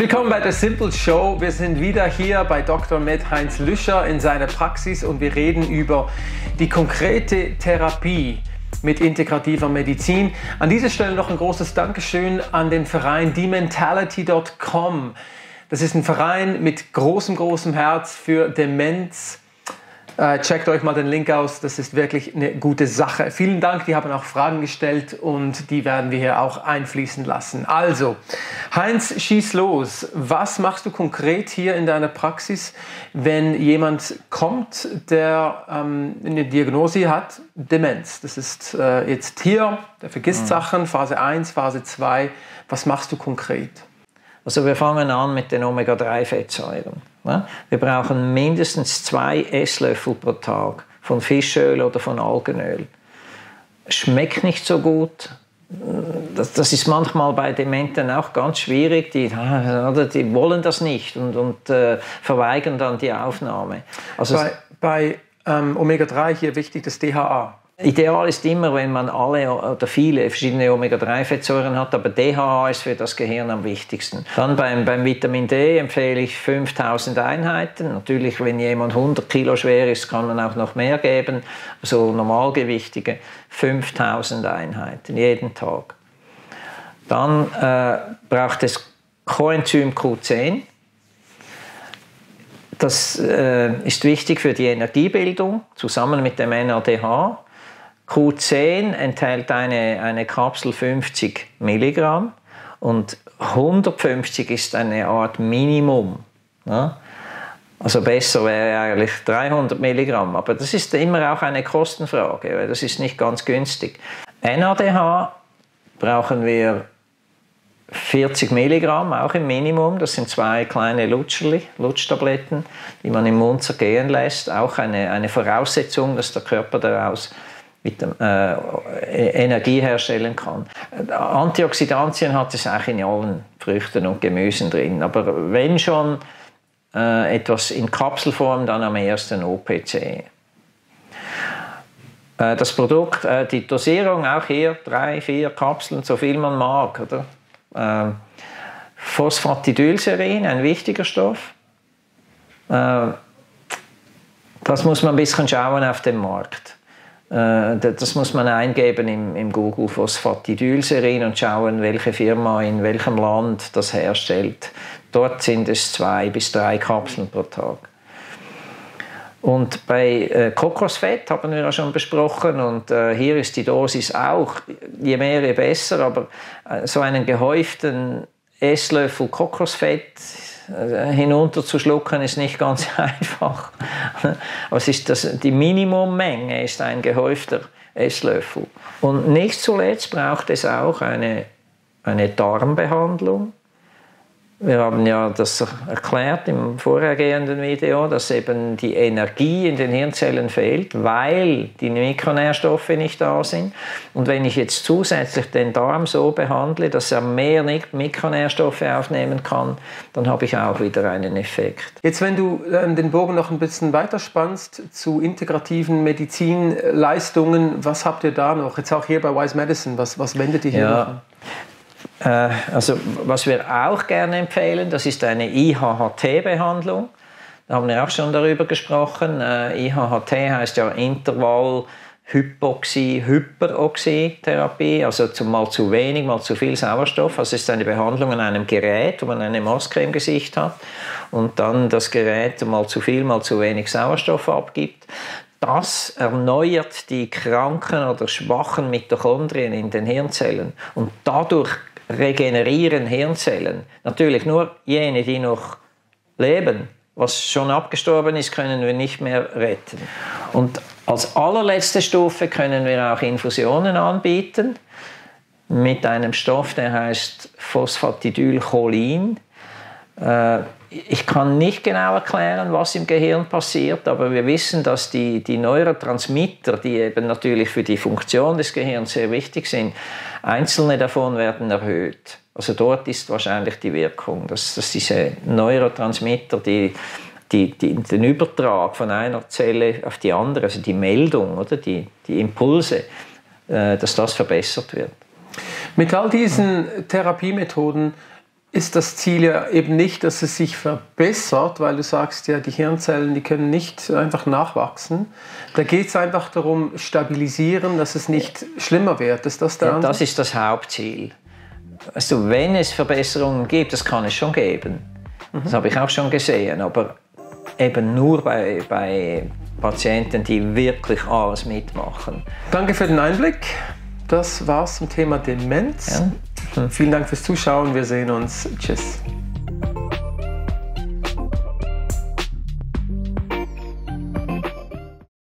Willkommen bei der Simple Show. Wir sind wieder hier bei Dr. Med. Heinz Lüscher in seiner Praxis und wir reden über die konkrete Therapie mit integrativer Medizin. An dieser Stelle noch ein großes Dankeschön an den Verein Dementality.com. Das ist ein Verein mit großem Herz für Demenz. Checkt euch mal den Link aus, das ist wirklich eine gute Sache. Vielen Dank, die haben auch Fragen gestellt und die werden wir hier auch einfließen lassen. Also, Heinz, schieß los. Was machst du konkret hier in deiner Praxis, wenn jemand kommt, der eine Diagnose hat, Demenz? Das ist jetzt hier, der vergisst Sachen, Phase 1, Phase 2. Was machst du konkret? Also wir fangen an mit den Omega-3-Fettsäuren. Wir brauchen mindestens 2 Esslöffel pro Tag von Fischöl oder von Algenöl. Schmeckt nicht so gut. Das ist manchmal bei Dementen auch ganz schwierig. Die wollen das nicht und verweigern dann die Aufnahme. Also bei Omega-3 hier wichtig das DHA. Ideal ist immer, wenn man alle oder viele verschiedene Omega-3-Fettsäuren hat, aber DHA ist für das Gehirn am wichtigsten. Dann beim Vitamin D empfehle ich 5000 Einheiten. Natürlich, wenn jemand 100 Kilo schwer ist, kann man auch noch mehr geben. Also normalgewichtige 5000 Einheiten jeden Tag. Dann braucht es Coenzym Q10. Das ist wichtig für die Energiebildung, zusammen mit dem NADH. Q10 enthält eine Kapsel 50 Milligramm und 150 ist eine Art Minimum. Ja? Also besser wäre eigentlich 300 Milligramm, aber das ist immer auch eine Kostenfrage, weil das ist nicht ganz günstig. NADH brauchen wir 40 Milligramm, auch im Minimum. Das sind 2 kleine Lutschtabletten, die man im Mund zergehen lässt. Auch eine Voraussetzung, dass der Körper daraus Energie herstellen kann. Antioxidantien hat es auch in allen Früchten und Gemüsen drin. Aber wenn schon etwas in Kapselform, dann am ersten OPC. Das Produkt, die Dosierung auch hier, 3, 4 Kapseln, so viel man mag, oder? Phosphatidylserin, ein wichtiger Stoff. Das muss man ein bisschen schauen auf dem Markt. Das muss man eingeben im Google, Phosphatidylserin, und schauen, welche Firma in welchem Land das herstellt. Dort sind es 2 bis 3 Kapseln pro Tag. Und bei Kokosfett haben wir ja schon besprochen und hier ist die Dosis auch, je mehr, je besser, aber so einen gehäuften Esslöffel Kokosfett hinunterzuschlucken ist nicht ganz einfach. Was ist das? Die Minimummenge ist ein gehäufter Esslöffel. Und nicht zuletzt braucht es auch eine Darmbehandlung. Wir haben ja das erklärt im vorhergehenden Video, dass eben die Energie in den Hirnzellen fehlt, weil die Mikronährstoffe nicht da sind. Und wenn ich jetzt zusätzlich den Darm so behandle, dass er mehr Mikronährstoffe aufnehmen kann, dann habe ich auch wieder einen Effekt. Jetzt, wenn du den Bogen noch ein bisschen weiterspannst zu integrativen Medizinleistungen, was habt ihr da noch? Jetzt auch hier bei Wise Medicine, was wendet ihr hier noch an? Also was wir auch gerne empfehlen, das ist eine IHHT-Behandlung. Da haben wir auch schon darüber gesprochen. IHHT heißt ja Intervall-Hypoxie-Hyperoxie-Therapie, also mal zu wenig, mal zu viel Sauerstoff. Also es ist eine Behandlung an einem Gerät, wo man eine Maske im Gesicht hat und dann das Gerät mal zu viel, mal zu wenig Sauerstoff abgibt. Das erneuert die kranken oder schwachen Mitochondrien in den Hirnzellen und dadurch regenerieren Hirnzellen. Natürlich nur jene, die noch leben. Was schon abgestorben ist, können wir nicht mehr retten. Und als allerletzte Stufe können wir auch Infusionen anbieten mit einem Stoff, der heißt Phosphatidylcholin. Ich kann nicht genau erklären, was im Gehirn passiert, aber wir wissen, dass die Neurotransmitter, die eben natürlich für die Funktion des Gehirns sehr wichtig sind, einzelne davon werden erhöht. Also dort ist wahrscheinlich die Wirkung, dass diese Neurotransmitter, die den Übertrag von einer Zelle auf die andere, also die Meldung oder die Impulse, dass das verbessert wird. Mit all diesen Therapiemethoden ist das Ziel ja eben nicht, dass es sich verbessert, weil du sagst ja, die Hirnzellen, die können nicht einfach nachwachsen. Da geht es einfach darum, stabilisieren, dass es nicht schlimmer wird. Ist das der Ansatz? Ja, das ist das Hauptziel. Also wenn es Verbesserungen gibt, das kann es schon geben. Das habe ich auch schon gesehen, aber eben nur bei Patienten, die wirklich alles mitmachen. Danke für den Einblick. Das war's zum Thema Demenz. Ja. Vielen Dank fürs Zuschauen. Wir sehen uns. Tschüss.